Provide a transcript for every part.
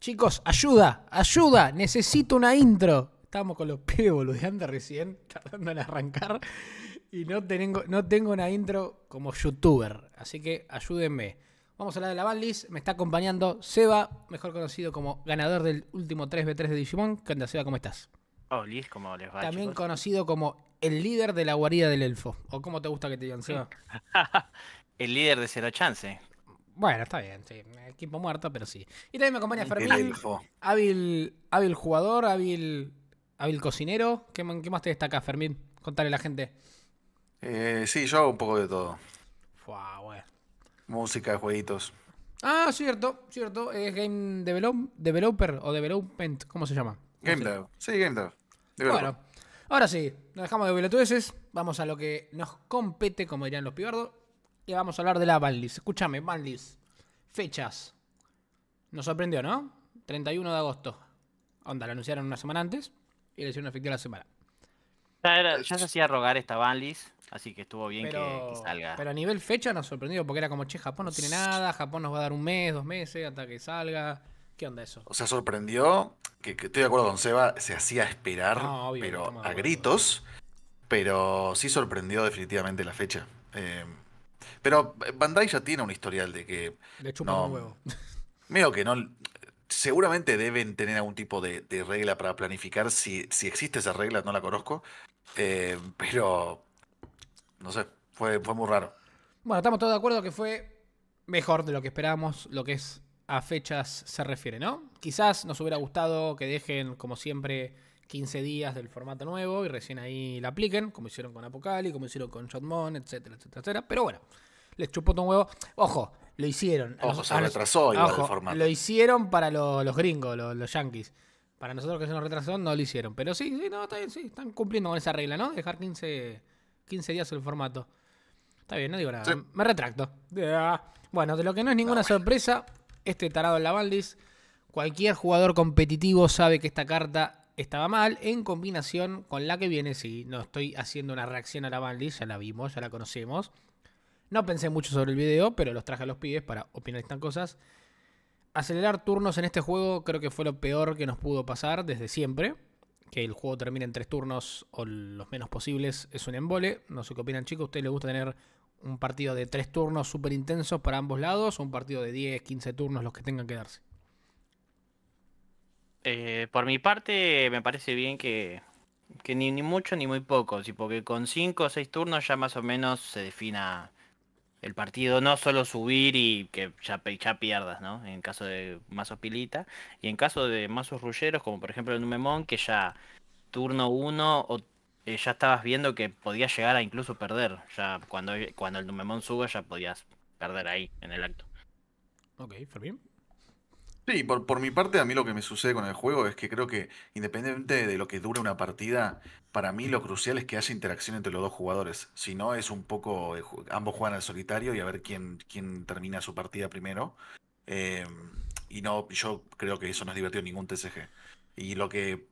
Chicos, ayuda, ayuda, necesito una intro. Estábamos con los pibes boludeando recién, tardando en arrancar. Y no tengo una intro como youtuber, así que ayúdenme. Vamos a hablar de la Valdis, me está acompañando Seba, mejor conocido como ganador del último 3B3 de Digimon. ¿Qué onda, Seba? ¿Cómo estás? Oh, Liz, ¿cómo les va, también chicos? Conocido como el líder de la guarida del elfo. ¿O cómo te gusta que te digan, Seba? El líder de Cero Chance. Bueno, está bien, sí. Equipo muerto, pero sí. Y también me acompaña Fermín, hábil jugador, hábil cocinero. ¿Qué más te destaca, Fermín? Contale a la gente. Sí, yo hago un poco de todo. Fua, bueno. Música, jueguitos. Ah, cierto, cierto. Es Game Developer o Development, ¿cómo se llama? Game Dev. Sí, Game Dev. Bueno, ahora sí, nos dejamos de boludeces. Vamos a lo que nos compete, como dirían los pibardos. Y vamos a hablar de la Valdis. Escúchame, Valdis. Fechas. Nos sorprendió, ¿no? 31 de agosto. Onda, lo anunciaron una semana antes y le hicieron efectiva la semana. Ya se hacía rogar esta Valdis, así que estuvo bien que salga. Pero a nivel fecha nos sorprendió porque era como, che, Japón no tiene nada, Japón nos va a dar un mes, 2 meses hasta que salga. ¿Qué onda eso? O sea, sorprendió, que estoy de acuerdo con Seba, se hacía esperar, no, obvio, pero a gritos. Pero sí sorprendió definitivamente la fecha. Pero Bandai ya tiene un historial de que... Le chupan un huevo. Medio que no... Seguramente deben tener algún tipo de regla para planificar. Si existe esa regla, no la conozco. Pero... No sé, fue muy raro. Bueno, estamos todos de acuerdo que fue mejor de lo que esperábamos, lo que es a fechas se refiere, ¿no? Quizás nos hubiera gustado que dejen, como siempre, 15 días del formato nuevo y recién ahí la apliquen, como hicieron con Apocali, como hicieron con Shotmon, etcétera, etcétera, etcétera. Pero bueno, les chupó todo un huevo. Ojo, lo hicieron. Ojo, se retrasó igual el formato. Lo hicieron para los gringos, los yankees. Para nosotros que se nos retrasó, no lo hicieron. Pero sí, sí, no, está bien, sí, están cumpliendo con esa regla, ¿no? Dejar 15 días el formato. Está bien, no digo nada. Sí. Me retracto. Bueno, de lo que no es ninguna sorpresa, este tarado en la Valdis, cualquier jugador competitivo sabe que esta carta estaba mal, en combinación con la que viene. Sí, no estoy haciendo una reacción a la Valdis, ya la vimos, ya la conocemos. No pensé mucho sobre el video, pero los traje a los pibes para opinar estas cosas. Acelerar turnos en este juego creo que fue lo peor que nos pudo pasar desde siempre. Que el juego termine en 3 turnos o los menos posibles es un embole. No sé qué opinan, chicos. ¿A ustedes les gusta tener un partido de 3 turnos súper intensos para ambos lados o un partido de 10, 15 turnos los que tengan que darse? Por mi parte me parece bien que ni mucho ni muy poco, sí, porque con 5 o 6 turnos ya más o menos se defina el partido, no solo subir y que ya pierdas, ¿no? En caso de mazos pilita y en caso de mazos rulleros, como por ejemplo el Numemon, que ya turno 1 ya estabas viendo que podías llegar a incluso perder, ya cuando el Numemon suba ya podías perder ahí en el acto. Ok, Fermín. Sí, por mi parte, a mí lo que me sucede con el juego es que creo que, independientemente de lo que dure una partida, para mí lo crucial es que haya interacción entre los dos jugadores. Si no, es un poco... ambos juegan al solitario y a ver quién termina su partida primero. Y no, yo creo que eso no es divertido en ningún TCG. Y lo que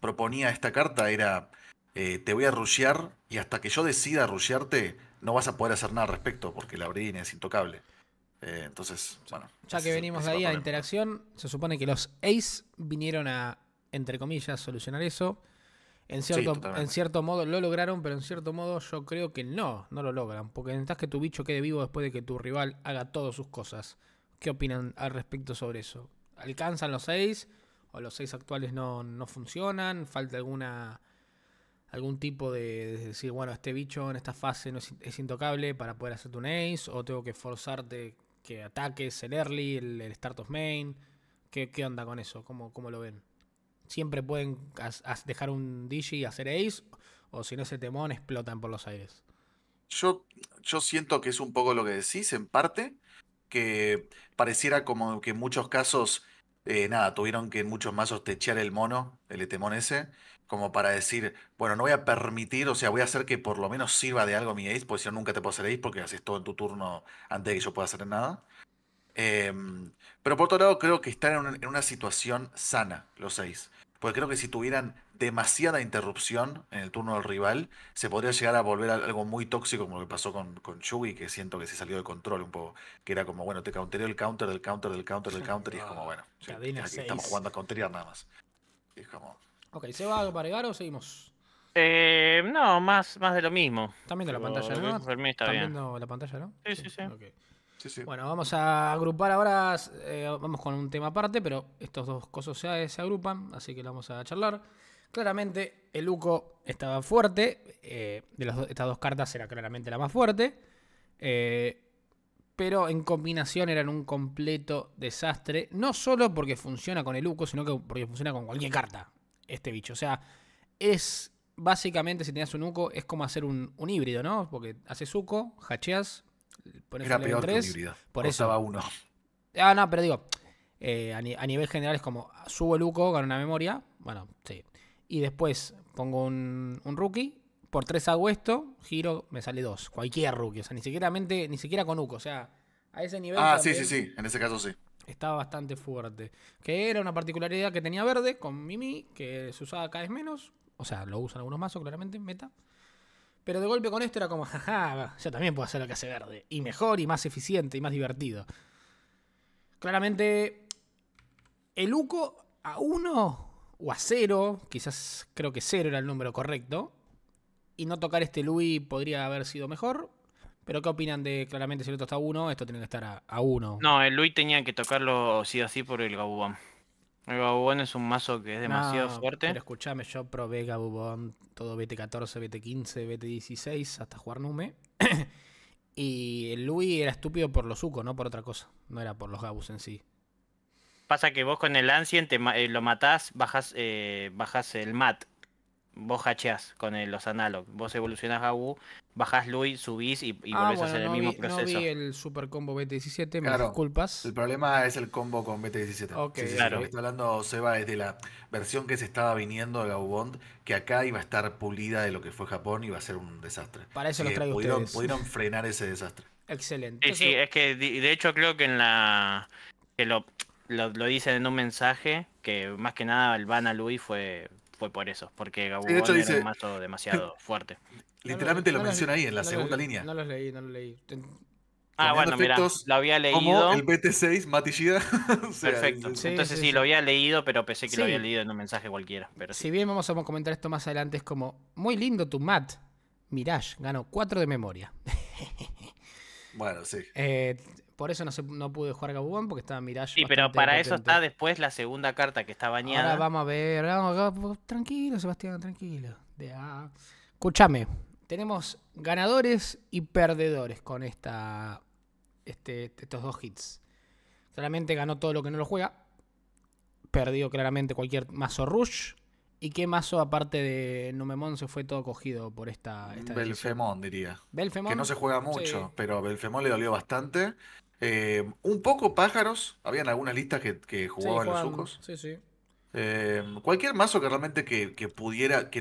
proponía esta carta era... te voy a rushear y hasta que yo decida rushearte, no vas a poder hacer nada al respecto, porque la Bridgine es intocable. Entonces, bueno, ya que venimos de ahí a interacción, se supone que los Ace vinieron a, entre comillas, solucionar eso. En cierto modo lo lograron, pero en cierto modo yo creo que no lo logran, porque necesitas que tu bicho quede vivo después de que tu rival haga todas sus cosas. ¿Qué opinan al respecto sobre eso? ¿Alcanzan los 6? ¿O los 6 actuales no funcionan? ¿Falta algún tipo de decir, bueno, este bicho en esta fase no es intocable para poder hacerte un ace, o tengo que forzarte que ataques el early, el start of main? ¿Qué onda con eso? ¿Cómo lo ven? ¿Siempre pueden dejar un digi y hacer ace, o si no ese temón explotan por los aires? Yo siento que es un poco lo que decís, en parte, que pareciera como que en muchos casos, nada, tuvieron que en muchos mazos techear el mono, el temón ese, como para decir, bueno, no voy a permitir, o sea, voy a hacer que por lo menos sirva de algo mi ace, porque si no, nunca te puedo hacer ace, porque haces todo en tu turno antes de que yo pueda hacer nada. Pero por otro lado, creo que están en una situación sana los 6. Porque creo que si tuvieran demasiada interrupción en el turno del rival, se podría llegar a volver a algo muy tóxico, como lo que pasó con Yugi, que siento que se salió de control un poco, que era como, bueno, te countereo el counter del counter del counter del counter, y es como, bueno, estamos jugando a counterear nada más. Y es como... Ok, ¿se va a paregar o seguimos? No, más de lo mismo. ¿Están viendo la pantalla, no? ¿Están viendo la pantalla, no? Sí, sí, sí. Okay. Sí, sí. Bueno, vamos a agrupar ahora, vamos con un tema aparte, pero estos dos cosas se agrupan, así que lo vamos a charlar. Claramente el Ukko estaba fuerte, de estas dos cartas era claramente la más fuerte, pero en combinación eran un completo desastre, no solo porque funciona con el Ukko, sino que porque funciona con cualquier carta, este bicho. O sea, es básicamente, si tenías un Ukko, es como hacer un híbrido, ¿no? Porque haces Ukko, hacheas... Era peor que un híbrido, por eso estaba uno. Ah, no, pero digo, a nivel general es como, subo el Ukko, gano una memoria, bueno, sí. Y después pongo un rookie, por 3 hago esto, giro, me sale 2. Cualquier rookie, o sea, ni siquiera con Ukko, o sea, a ese nivel... Ah, sí, sí, sí, en ese caso sí. Estaba bastante fuerte. Que era una particularidad que tenía verde con Mimi, que se usaba cada vez menos, o sea, lo usan algunos mazos, claramente, meta. Pero de golpe con esto era como, jaja, yo también puedo hacer lo que hace verde. Y mejor, y más eficiente, y más divertido. Claramente, el Ukko a 1 o a 0, quizás creo que 0 era el número correcto. Y no tocar este Lui podría haber sido mejor. Pero ¿qué opinan de, claramente, si el otro está a 1, esto tiene que estar a 1? No, el Lui tenía que tocarlo sí o sí por el Gabubón. El Gabubón es un mazo que es demasiado fuerte. Pero escuchame, yo probé Gabubón, todo BT14, BT15, BT16, hasta jugar Nume. Y el Lui era estúpido por los Ukko, no por otra cosa. No era por los Gabus en sí. Pasa que vos con el Ancient lo matás, bajás el mat. Vos hacheás con los analog. Vos evolucionás Gawu, bajás Lui, subís y volvés a hacer el mismo proceso. No vi el super combo BT17, me disculpas. El problema es el combo con BT17. Okay. Sí, claro. Lo que está hablando Seba es de la versión que se estaba viniendo de Gabubond, que acá iba a estar pulida de lo que fue Japón y iba a ser un desastre. Para eso los traigo ustedes. Pudieron frenar ese desastre. Excelente. Sí, es que de hecho creo que en la... que lo dicen en un mensaje, que más que nada el ban a Lui fue por eso, porque Gabubón era un mazo demasiado fuerte. Literalmente lo menciona ahí, en la segunda línea. No los leí, no los leí. Ah, bueno, mira, lo había leído. Como el BT6, Matillida. Perfecto. Entonces sí, lo había leído, pero pensé que lo había leído en un mensaje cualquiera. Pero sí. Si bien vamos a comentar esto más adelante, es como, muy lindo tu mat. Mirage, ganó 4 de memoria. Bueno, sí. Por eso no pude jugar Gabubón, porque estaba Mirage. Sí, pero para potente. Eso está después la segunda carta que está bañada. Ahora vamos a ver. Tranquilo, Sebastián, tranquilo. Escúchame, tenemos ganadores y perdedores con estos dos hits. Claramente ganó todo lo que no lo juega. Perdió claramente cualquier mazo rush. ¿Y qué mazo aparte de Numemon se fue todo cogido por esta Belphemon, diría. Belphemon. Que no se juega mucho, sí. Pero Belphemon le dolió bastante. Un poco pájaros, habían algunas listas que jugaban los Ukkos. Sí, sí. Cualquier mazo que realmente que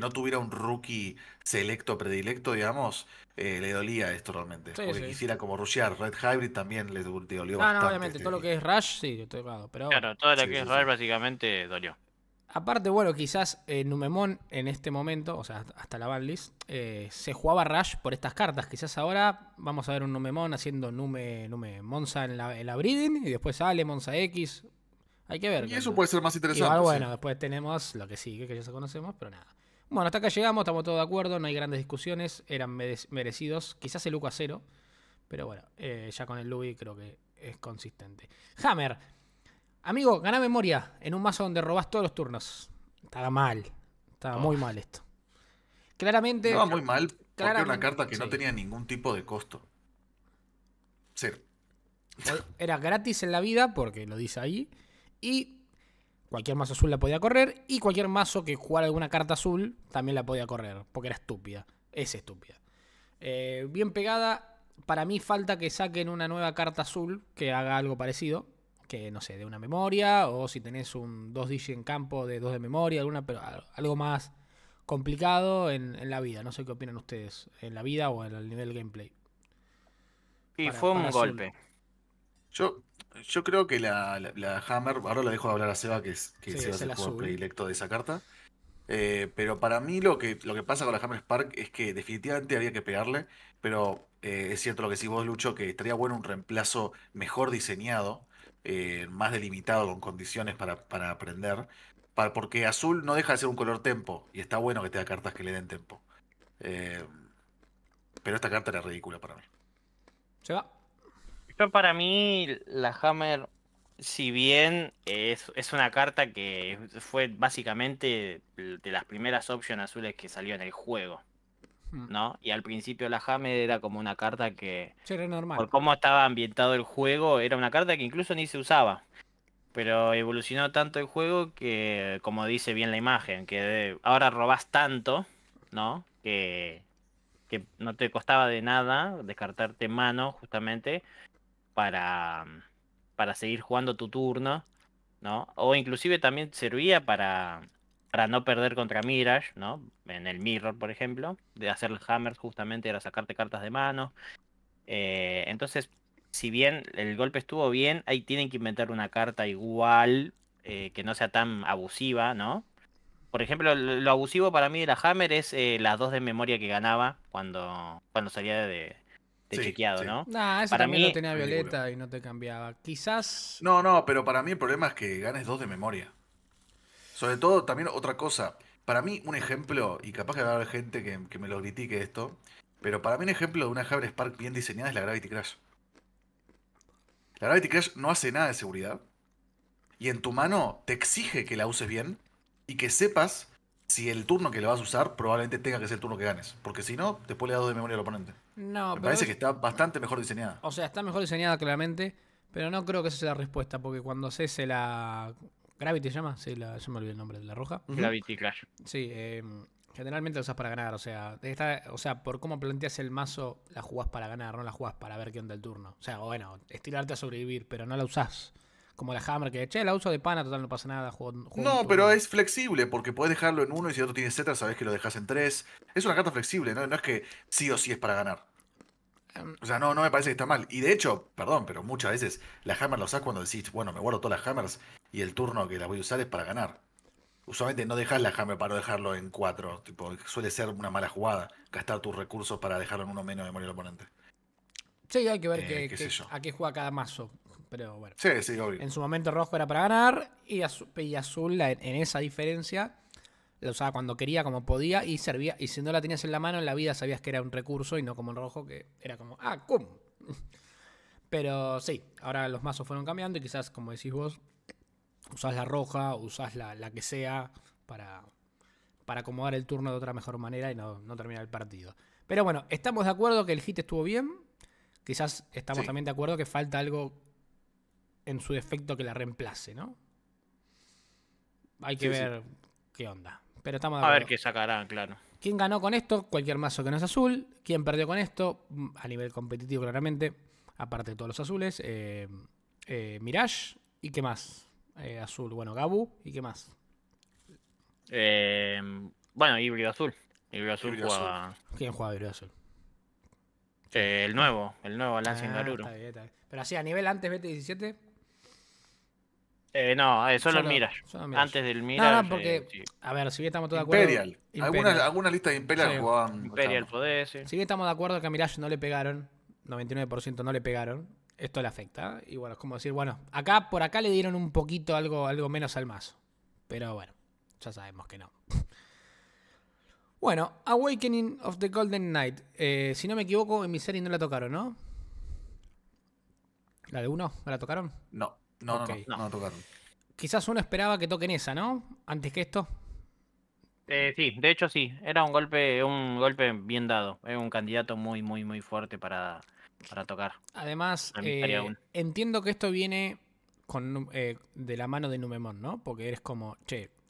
no tuviera un rookie selecto predilecto, digamos, le dolía esto realmente. Sí, porque quisiera como rushear. Red Hybrid también le dolió bastante. No, obviamente, todo lo que es Rush, sí, estoy claro. Pero... Claro, todo lo que es Rush básicamente dolió. Aparte, bueno, quizás Numemon en este momento, o sea, hasta la Valdis, se jugaba Rush por estas cartas. Quizás ahora vamos a ver un Numemon haciendo Monza en la Bridgine y después sale Monza X. Hay que ver. Y eso puede ser más interesante. Igual, bueno, después tenemos lo que sigue, que ya se conocemos, pero nada. Bueno, hasta acá llegamos, estamos todos de acuerdo, no hay grandes discusiones, eran merecidos. Quizás el Ukko a 0, pero bueno, ya con el Lui creo que es consistente. Hammer. Amigo, ganá memoria en un mazo donde robás todos los turnos. Estaba mal. Estaba muy mal esto. Claramente... Estaba muy mal porque era una carta que no tenía ningún tipo de costo. Cero. Era gratis en la vida, porque lo dice ahí. Y cualquier mazo azul la podía correr. Y cualquier mazo que jugara alguna carta azul también la podía correr. Porque era estúpida. Es estúpida. Bien pegada. Para mí falta que saquen una nueva carta azul que haga algo parecido. Que no sé, de una memoria, o si tenés un 2 digi en campo de 2 de memoria, alguna, pero algo más complicado en la vida. No sé qué opinan ustedes, en la vida o en el nivel gameplay. Y fue un golpe. Yo creo que la Hammer, ahora lo dejo de hablar a Seba, que Seba es el jugador predilecto de esa carta. Pero para mí lo que pasa con la Hammer Spark es que definitivamente había que pegarle, pero es cierto lo que decís vos, Lucho, que estaría bueno un reemplazo mejor diseñado, más delimitado, con condiciones para aprender, porque azul no deja de ser un color tempo, y está bueno que te da cartas que le den tempo. Pero esta carta era ridícula para mí. Se va. Yo, para mí, la Hammer, si bien es una carta que fue básicamente de las primeras opciones azules que salió en el juego, ¿no? Y al principio la Hammer era como una carta que, era normal, por cómo estaba ambientado el juego, era una carta que incluso ni se usaba. Pero evolucionó tanto el juego que, como dice bien la imagen, que ahora robás tanto, ¿no? Que no te costaba de nada descartarte mano justamente para seguir jugando tu turno, ¿no? O inclusive también servía para no perder contra Mirage, ¿no? En el Mirror, por ejemplo, de hacer el Hammer justamente era sacarte cartas de mano. Entonces, si bien el golpe estuvo bien, ahí tienen que inventar una carta igual, que no sea tan abusiva, ¿no? Por ejemplo, lo abusivo para mí de la Hammer es las 2 de memoria que ganaba cuando salía de chequeado, sí. ¿no? Nah, eso para también mí lo tenía Violeta y no te cambiaba. Quizás... No, pero para mí el problema es que ganes 2 de memoria. Sobre todo, también otra cosa. Para mí, un ejemplo, y capaz que va a haber gente que me lo critique esto, pero para mí un ejemplo de una Hammer Spark bien diseñada es la Gravity Crash. La Gravity Crash no hace nada de seguridad, y en tu mano te exige que la uses bien, y que sepas si el turno que le vas a usar probablemente tenga que ser el turno que ganes. Porque si no, después le das 2 de memoria al oponente. No, me parece que está bastante mejor diseñada. O sea, está mejor diseñada claramente, pero no creo que esa sea la respuesta. Porque cuando se la... ¿Gravity se llama? Sí, yo me olvidé el nombre de la roja. Gravity Crash. Sí, generalmente la usas para ganar. O sea, por cómo planteas el mazo, la jugás para ganar, no la jugás para ver qué onda el turno. O sea, bueno, estirarte a sobrevivir, pero no la usás. Como la Hammer, que la uso de pana, total, no pasa nada. No, pero es flexible, porque podés dejarlo en 1 y si el otro tiene Z, sabés que lo dejas en 3. Es una carta flexible, ¿no? No es que sí o sí es para ganar. O sea, no me parece que está mal. Y de hecho, perdón, pero muchas veces la Hammer la usás cuando decís, bueno, me guardo todas las Hammers y el turno que las voy a usar es para ganar. Usualmente no dejas la Hammer para no dejarlo en 4. Tipo, suele ser una mala jugada gastar tus recursos para dejarlo en 1 menos de morir al oponente. Sí, hay que ver a qué juega cada mazo. Pero bueno, sí, obvio. En su momento rojo era para ganar y azul en esa diferencia la usaba cuando quería, como podía, y servía. Y si no la tenías en la mano, en la vida sabías que era un recurso y no como el rojo, que era como ¡ah, cum! Pero sí, ahora los mazos fueron cambiando y quizás, como decís vos, usás la roja, usás la que sea para acomodar el turno de otra mejor manera y no terminar el partido. Pero bueno, estamos de acuerdo que el hit estuvo bien. Quizás estamos también de acuerdo que falta algo en su defecto que la reemplace, ¿no? Hay que ver qué onda. Pero estamos de acuerdo. A ver qué sacarán, claro. ¿Quién ganó con esto? Cualquier mazo que no es azul. ¿Quién perdió con esto? A nivel competitivo, claramente. Aparte de todos los azules. Mirage. ¿Y qué más? Azul. Bueno, Gawu. ¿Y qué más? Bueno, Híbrido Azul. Híbrido Azul juega... ¿Quién juega Híbrido Azul? El nuevo Lance Ingaruru. Está bien. Pero así, a nivel antes BT17... no, solo Mirage. Antes del Mirage. No, porque, a ver, si bien estamos todos de acuerdo... Imperial. Alguna lista de Imperial jugaban... Imperial podés, sí. Si bien estamos de acuerdo que a Mirage no le pegaron, 99% no le pegaron, esto le afecta. Y bueno, es como decir, bueno, por acá le dieron un poquito algo menos al mazo. Pero bueno, ya sabemos que no. Bueno, Awakening of the Golden Knight. Si no me equivoco, Misari no la tocaron, ¿no? ¿La de 1? ¿No la tocaron? No, no la tocaron. Quizás uno esperaba que toquen esa, ¿no? Antes que esto. Sí, de hecho sí. Era un golpe bien dado. Era un candidato muy, muy, muy fuerte para tocar. Además, entiendo que esto viene de la mano de Numemon, ¿no? Porque eres como,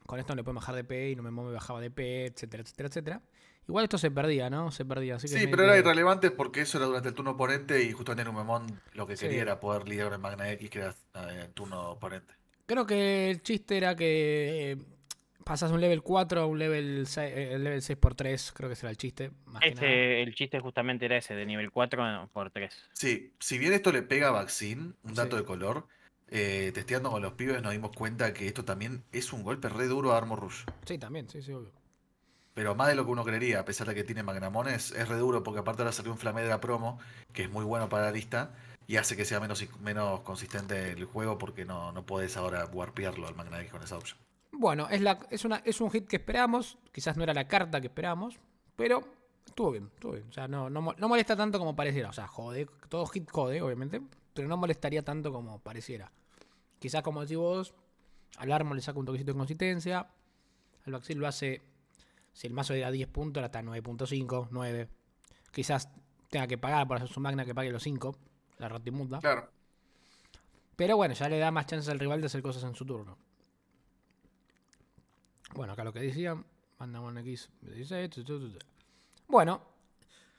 con esto no le puedo bajar de P y Numemon me bajaba de P, etcétera, etcétera, etcétera. Igual esto se perdía, ¿no? Se perdía. Así que sí, pero era irrelevante porque eso era durante el turno oponente y justamente Numemon lo que quería era poder lidiar con Magna X, que era el turno oponente. Creo que el chiste era que pasas un level 4 a un level 6, level 6x3, creo que ese era el chiste. El chiste justamente era ese, de nivel 4x3. Sí, si bien esto le pega a Vaccine, un dato de color, testeando con los pibes nos dimos cuenta que esto también es un golpe re duro a Armor Rush. Sí, también, sí, obvio. Pero más de lo que uno creería, a pesar de que tiene Magnamones, es re duro porque aparte ahora salió un flamé de la promo, que es muy bueno para la lista, y hace que sea menos consistente el juego porque no podés ahora warpearlo al Magna X con esa opción. Bueno, es un hit que esperamos, quizás no era la carta que esperamos, pero estuvo bien, O sea, no molesta tanto como pareciera. O sea, jode, todo hit jode, obviamente, pero no molestaría tanto como pareciera. Quizás como decís vos, al Armor le saca un toquecito de consistencia, al Vaccine lo hace, si el mazo era 10 puntos, era hasta 9.5, 9. Quizás tenga que pagar para hacer su Magna que pague los 5, la rotimunda. Claro. Pero bueno, ya le da más chances al rival de hacer cosas en su turno. Bueno, acá lo que decían, Bandai X, BT16. Bueno,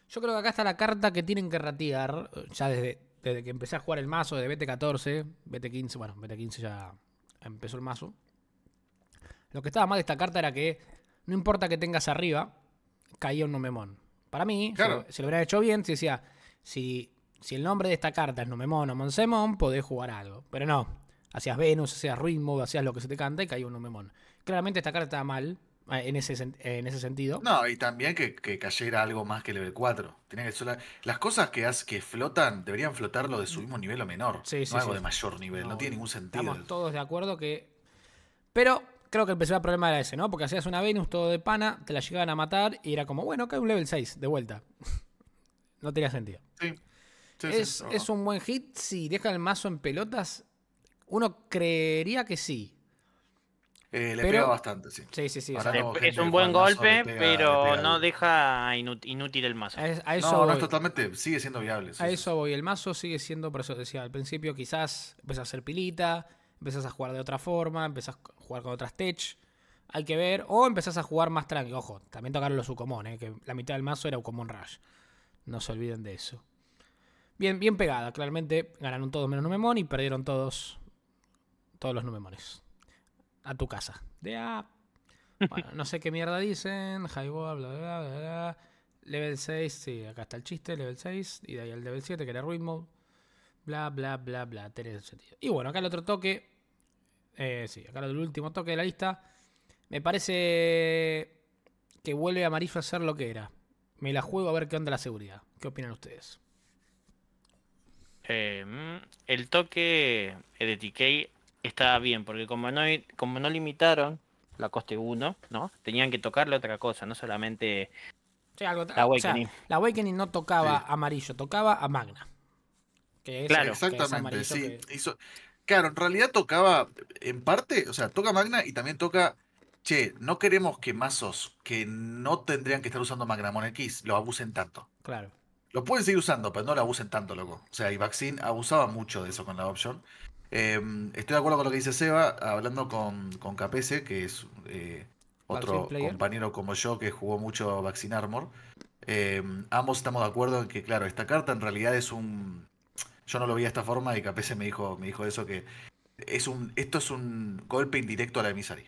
yo creo que acá está la carta que tienen que ratear, ya desde que empecé a jugar el mazo de BT14, BT15, bueno, BT15 ya empezó el mazo. Lo que estaba mal de esta carta era que no importa que tengas arriba, caía un Numemon. Para mí, claro, se lo hubiera hecho bien, si decía, si el nombre de esta carta es Numemon o Monsemon, podés jugar algo, pero no. Hacías Venus, hacías Ritmo, hacías lo que se te canta y caía un Numemon. Claramente esta carta estaba mal en ese sentido. No, y también que cayera algo más que level 4. Tenía que las cosas que flotan deberían flotarlo de su mismo nivel o menor. Sí, algo de mayor nivel, no tiene ningún sentido. Estamos todos de acuerdo que... Pero creo que el principal problema era ese, ¿no? Porque hacías una Venus todo de pana, te la llegaban a matar y era como, bueno, cae un level 6 de vuelta. No tenía sentido. Sí. Es un buen hit si deja el mazo en pelotas. Uno creería que sí. Pero pega bastante, sí. Sí. Es un buen golpe, pero no deja inútil el mazo. No es totalmente, sigue siendo viable. Eso voy, el mazo sigue siendo, por eso decía al principio, quizás empezás a hacer pilita, empezás a jugar de otra forma, empezás a jugar con otras tech, hay que ver, o empezás a jugar más tranqui. Ojo, también tocaron los Ukkomon, que la mitad del mazo era Ukkomon Rush. No se olviden de eso. Bien pegada, claramente ganaron todos menos Numemon y perdieron todos los Numemones. A tu casa. Bueno, no sé qué mierda dicen. Highball, bla, bla, bla, bla. Level 6, sí, acá está el chiste. Level 6. Y de ahí al level 7, que era Ritmo. Bla, bla, bla, bla. Tenés sentido. Y bueno, acá el otro toque. Sí, acá el último toque de la lista. Me parece que vuelve a Marifa a ser lo que era. Me la juego a ver qué onda la seguridad. ¿Qué opinan ustedes? El toque de TK... Estaba bien, porque como no limitaron la coste 1, ¿no? Tenían que tocarle otra cosa, no solamente la Awakening. O sea, la Awakening no tocaba amarillo, tocaba a Magna. Que es, claro, exactamente, que es amarillo, sí. Que... Claro, en realidad tocaba, en parte, o sea, toca Magna y también toca... Che, no queremos que mazos que no tendrían que estar usando Magnamon X lo abusen tanto. Claro. Lo pueden seguir usando, pero no lo abusen tanto, loco. O sea, y Vaccine abusaba mucho de eso con la opción. Estoy de acuerdo con lo que dice Seba, hablando con Capese, que es otro compañero como yo que jugó mucho Vaccine Armor. Ambos estamos de acuerdo en que, claro, esta carta en realidad es un... Yo no lo vi de esta forma y Capese me dijo eso, que esto es un golpe indirecto a la Misari.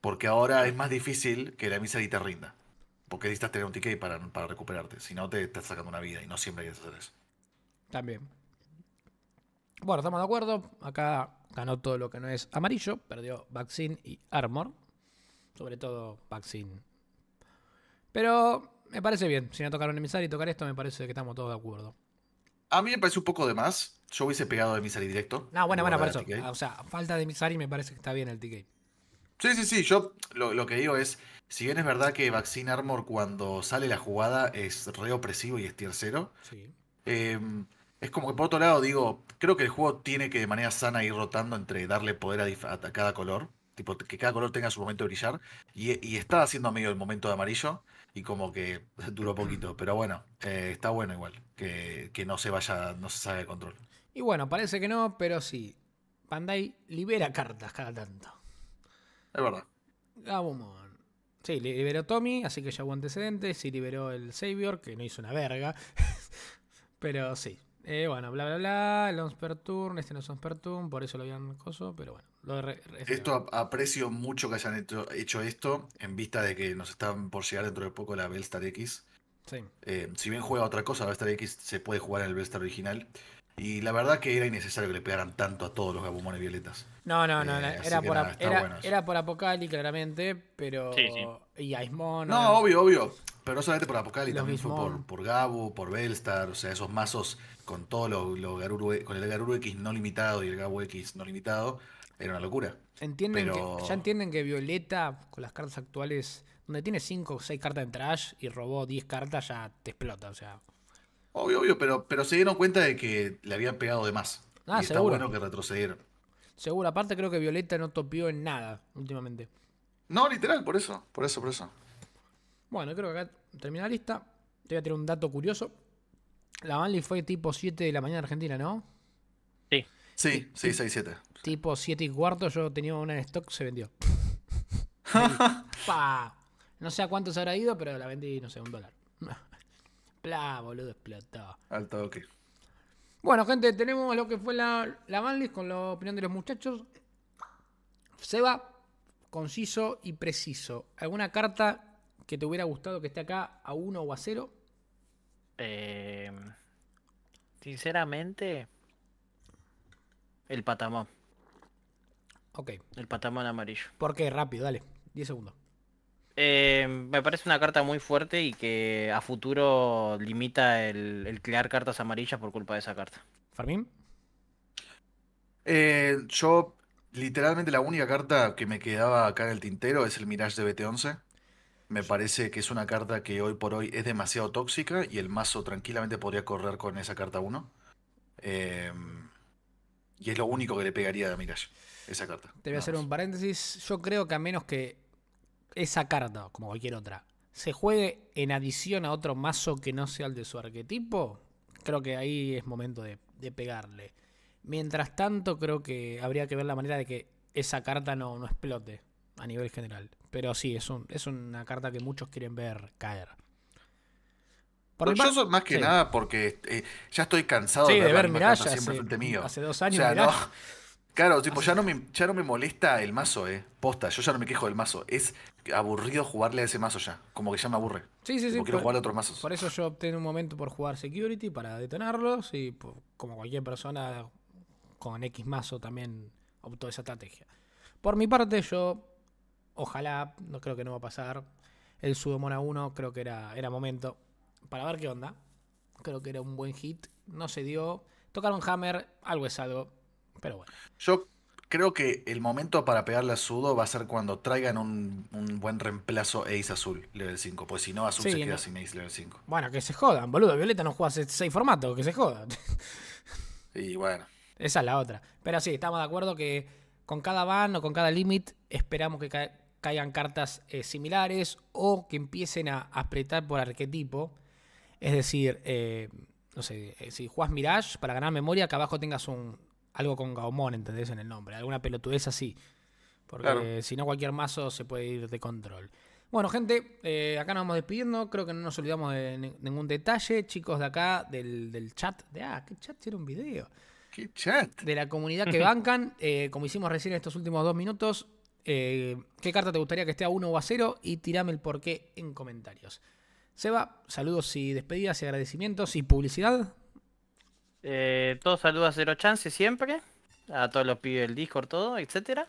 Porque ahora es más difícil que la Misari te rinda. Porque necesitas tener un TK para recuperarte, si no te estás sacando una vida y no siempre hay que hacer eso. También. Bueno, estamos de acuerdo. Acá ganó todo lo que no es amarillo. Perdió Vaccine y Armor. Sobre todo Vaccine. Pero me parece bien. Si no tocaron Emissary y tocar esto, me parece que estamos todos de acuerdo. A mí me parece un poco de más. Yo hubiese pegado Emissary directo. No, bueno, por eso. O sea, falta de Emissary me parece que está bien el TK. Sí. Yo lo que digo es, si bien es verdad que Vaccine Armor cuando sale la jugada es re opresivo y es tier 0. Sí. Es como que por otro lado digo, creo que el juego tiene que de manera sana ir rotando entre darle poder a cada color, tipo que cada color tenga su momento de brillar, y estaba haciendo medio el momento de amarillo, y como que duró poquito, pero bueno, está bueno igual, que no se salga de control. Y bueno, parece que no, pero sí, Bandai libera cartas cada tanto. Es verdad. Gabumon. Sí, liberó Tommy, así que ya hubo antecedentes, sí liberó el Savior, que no hizo una verga, pero sí. Bueno, bla, bla, bla, el 11 per turn, este no es 11 per turn, por eso lo habían coso, pero bueno. Esto aprecio mucho que hayan hecho esto, en vista de que nos están por llegar dentro de poco la Bellstar X. Sí. Si bien juega otra cosa, la Bellstar X se puede jugar en el Bellstar original. Y la verdad que era innecesario que le pegaran tanto a todos los Gabumones violetas. No, era por Apocali, claramente, pero... Sí, sí. Y Aismon... No, obvio. Pero no solamente por Apocali, también fue por Gabu, por Bellstar, o sea, esos mazos con todo con el Garuru X no limitado y el Gabu X no limitado, era una locura. Ya entienden que Violeta, con las cartas actuales, donde tiene 5 o 6 cartas en trash y robó 10 cartas, ya te explota, o sea... Obvio, pero se dieron cuenta de que le habían pegado de más. Y está bueno que retrocedieron. Seguro, aparte creo que Violeta no topió en nada últimamente. No, literal, por eso. Bueno, creo que acá termina la lista. Te voy a tirar un dato curioso. La Banley fue tipo 7 de la mañana Argentina, ¿no? Sí. Sí, 6-7. Tipo 7 y cuarto, yo tenía una en stock, se vendió. Pa. No sé a cuánto se habrá ido, pero la vendí, no sé, $1. Plá, boludo, explotó. Al toque. Bueno, gente, tenemos lo que fue la banlist con la opinión de los muchachos. Seba, conciso y preciso. ¿Alguna carta que te hubiera gustado que esté acá a 1 o a 0? Sinceramente, el patamón. Ok. El patamón amarillo. ¿Por qué? Rápido, dale. 10 segundos. Me parece una carta muy fuerte y que a futuro limita el crear cartas amarillas por culpa de esa carta. ¿Fermín? Yo, literalmente, la única carta que me quedaba acá en el tintero es el Mirage de BT11. Me parece que es una carta que hoy por hoy es demasiado tóxica y el mazo tranquilamente podría correr con esa carta 1. Y es lo único que le pegaría a Mirage, esa carta. Te voy a hacer un paréntesis. Yo creo que a menos que esa carta, como cualquier otra, se juegue en adición a otro mazo que no sea el de su arquetipo, creo que ahí es momento de pegarle. Mientras tanto, creo que habría que ver la manera de que esa carta no explote a nivel general. Pero sí, es una carta que muchos quieren ver caer. Yo soy más que nada porque ya estoy cansado de ver Mirage siempre frente mío. Hace 2 años, o sea, claro, tipo, ya no me molesta el mazo, posta, yo ya no me quejo del mazo. Es aburrido jugarle a ese mazo ya, como que ya me aburre. Sí. Porque quiero jugar a otros mazos. Por eso yo opté en un momento por jugar Security para detenerlos y como cualquier persona con X mazo también optó esa estrategia. Por mi parte yo, ojalá, no creo que no va a pasar, el Sudemon a 1 creo que era momento para ver qué onda. Creo que era un buen hit, no se dio. Tocaron Hammer, algo es algo. Pero bueno. Yo creo que el momento para pegarle a Sudo va a ser cuando traigan un buen reemplazo Ace Azul level 5. Pues si no, Azul se queda sin Ace level 5. Bueno, que se jodan, boludo. Violeta no juega hace 6 formatos, que se jodan. Y bueno. Esa es la otra. Pero sí, estamos de acuerdo que con cada ban o con cada limit esperamos que caigan cartas similares o que empiecen a apretar por arquetipo. Es decir, no sé, si jugás Mirage para ganar memoria, que abajo tengas algo con Gaomon, ¿entendés? En el nombre. Alguna pelotudez así. Porque claro, si no, cualquier mazo se puede ir de control. Bueno, gente, acá nos vamos despidiendo. Creo que no nos olvidamos de ningún detalle. Chicos de acá, del chat. ¿Qué chat? Era un video. ¿Qué chat? De la comunidad que bancan. Como hicimos recién estos últimos 2 minutos. ¿Qué carta te gustaría que esté a 1 o a 0? Y tirame el porqué en comentarios. Seba, saludos y despedidas y agradecimientos y publicidad. Todos saludos a Cero Chance siempre, a todos los pibes del Discord, todo, etcétera.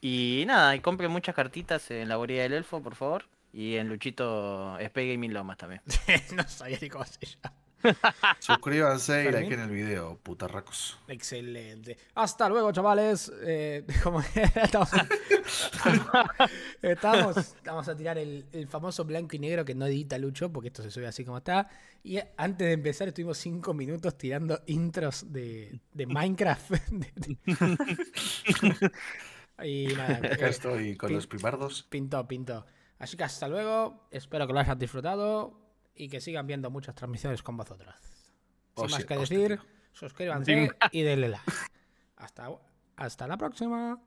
Y nada, y compren muchas cartitas en la Borea del Elfo, por favor. Y en Luchito Spy Gaming Lomas también. No sabía ni cómo se llama. Suscríbanse y liken el video, putarracos. Excelente. Hasta luego, chavales. Vamos a tirar el famoso blanco y negro que no edita Lucho, porque esto se sube así como está. Y antes de empezar estuvimos 5 minutos tirando intros de Minecraft. Y nada, acá estoy con los primardos. Pintó. Así que hasta luego. Espero que lo hayan disfrutado y que sigan viendo muchas transmisiones con vosotros. Sin más que decir, suscríbanse y denle like. Hasta la próxima.